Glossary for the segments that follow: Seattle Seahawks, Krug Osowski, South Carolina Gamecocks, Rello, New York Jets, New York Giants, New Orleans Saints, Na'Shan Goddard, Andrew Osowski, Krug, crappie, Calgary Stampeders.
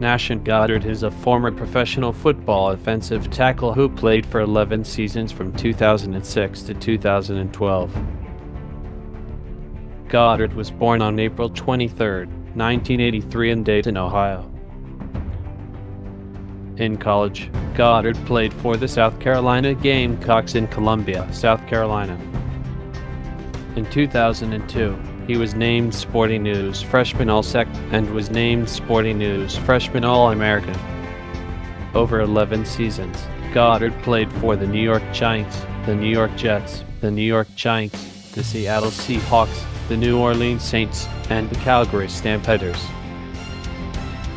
Na'Shan Goddard is a former professional football offensive tackle who played for 11 seasons from 2006 to 2012. Goddard was born on April 23, 1983 in Dayton, Ohio. In college, Goddard played for the South Carolina Gamecocks in Columbia, South Carolina. In 2002, he was named Sporting News Freshman All-Sec and was named Sporting News Freshman All-American. Over 11 seasons, Goddard played for the New York Giants, the New York Jets, the Seattle Seahawks, the New Orleans Saints, and the Calgary Stampeders.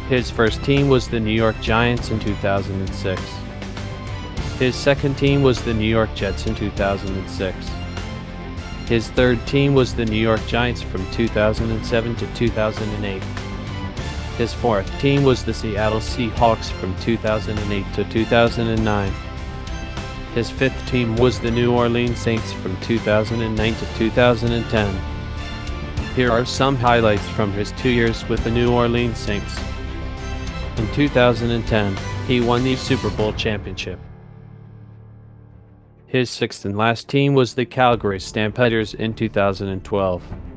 His first team was the New York Giants in 2006. His second team was the New York Jets in 2006. His third team was the New York Giants from 2007 to 2008. His fourth team was the Seattle Seahawks from 2008 to 2009. His fifth team was the New Orleans Saints from 2009 to 2010. Here are some highlights from his 2 years with the New Orleans Saints. In 2010, he won the Super Bowl championship. His sixth and last team was the Calgary Stampeders in 2012.